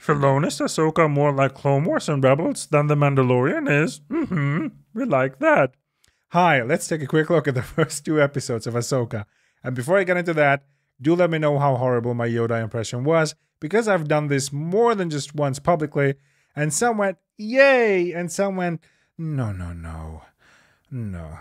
Felonis Ahsoka more like Clone Wars and Rebels than The Mandalorian is. We like that. Hi, let's take a quick look at the first two episodes of Ahsoka. And before I get into that, do let me know how horrible my Yoda impression was, because I've done this more than just once publicly, and some went, yay, and some went, no, no, no, no.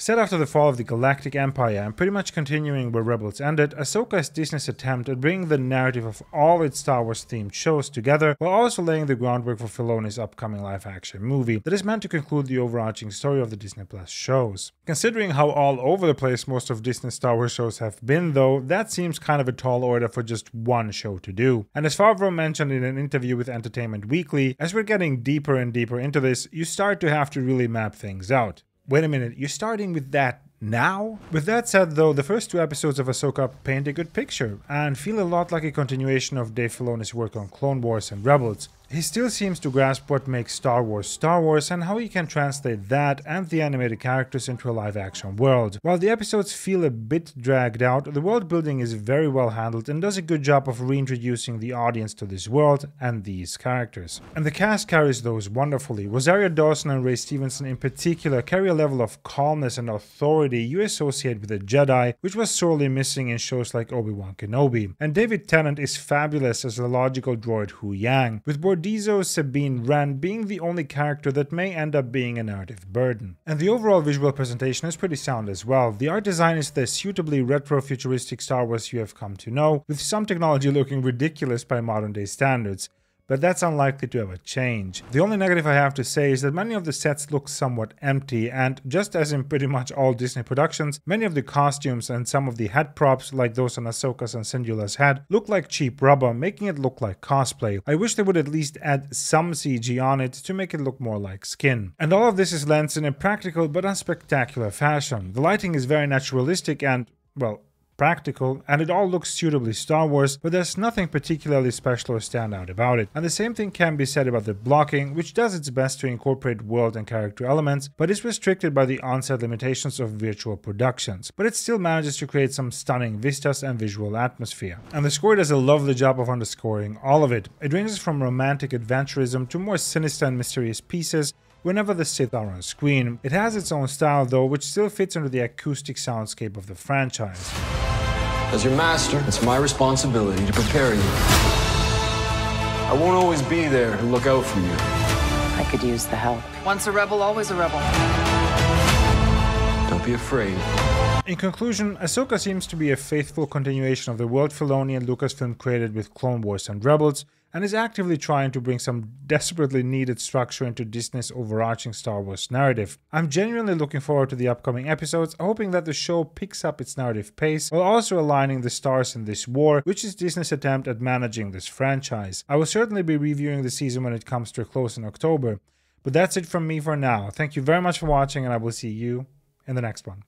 Set after the fall of the Galactic Empire and pretty much continuing where Rebels ended, Ahsoka is Disney's attempt at bringing the narrative of all its Star Wars themed shows together, while also laying the groundwork for Filoni's upcoming live-action movie that is meant to conclude the overarching story of the Disney Plus shows. Considering how all over the place most of Disney's Star Wars shows have been though, that seems kind of a tall order for just one show to do. And as Favreau mentioned in an interview with Entertainment Weekly, as we're getting deeper and deeper into this, you start to have to really map things out. Wait a minute, you're starting with that now? With that said though, the first two episodes of Ahsoka paint a good picture and feel a lot like a continuation of Dave Filoni's work on Clone Wars and Rebels. He still seems to grasp what makes Star Wars Star Wars and how he can translate that and the animated characters into a live-action world. While the episodes feel a bit dragged out, the world building is very well handled and does a good job of reintroducing the audience to this world and these characters. And the cast carries those wonderfully. Rosario Dawson and Ray Stevenson in particular carry a level of calmness and authority you associate with the Jedi, which was sorely missing in shows like Obi-Wan Kenobi. And David Tennant is fabulous as the logical droid Huyang, with Bordizzo's Sabine Wren being the only character that may end up being a narrative burden. And the overall visual presentation is pretty sound as well. The art design is the suitably retro-futuristic Star Wars you have come to know, with some technology looking ridiculous by modern-day standards, but that's unlikely to ever change. The only negative I have to say is that many of the sets look somewhat empty, and just as in pretty much all Disney productions, many of the costumes and some of the head props, like those on Ahsoka's and Syndulla's head, look like cheap rubber, making it look like cosplay. I wish they would at least add some CG on it to make it look more like skin. And all of this is lensed in a practical but unspectacular fashion. The lighting is very naturalistic and, well, practical, and it all looks suitably Star Wars, but there's nothing particularly special or standout about it. And the same thing can be said about the blocking, which does its best to incorporate world and character elements, but is restricted by the on-set limitations of virtual productions. But it still manages to create some stunning vistas and visual atmosphere. And the score does a lovely job of underscoring all of it. It ranges from romantic adventurism to more sinister and mysterious pieces whenever the Sith are on screen. It has its own style though, which still fits under the acoustic soundscape of the franchise. As your master, it's my responsibility to prepare you. I won't always be there to look out for you. I could use the help. Once a rebel, always a rebel. Don't be afraid. In conclusion, Ahsoka seems to be a faithful continuation of the world Filoni and Lucasfilm created with Clone Wars and Rebels, and is actively trying to bring some desperately needed structure into Disney's overarching Star Wars narrative. I'm genuinely looking forward to the upcoming episodes, hoping that the show picks up its narrative pace, while also aligning the stars in this war, which is Disney's attempt at managing this franchise. I will certainly be reviewing the season when it comes to a close in October. But that's it from me for now. Thank you very much for watching, and I will see you in the next one.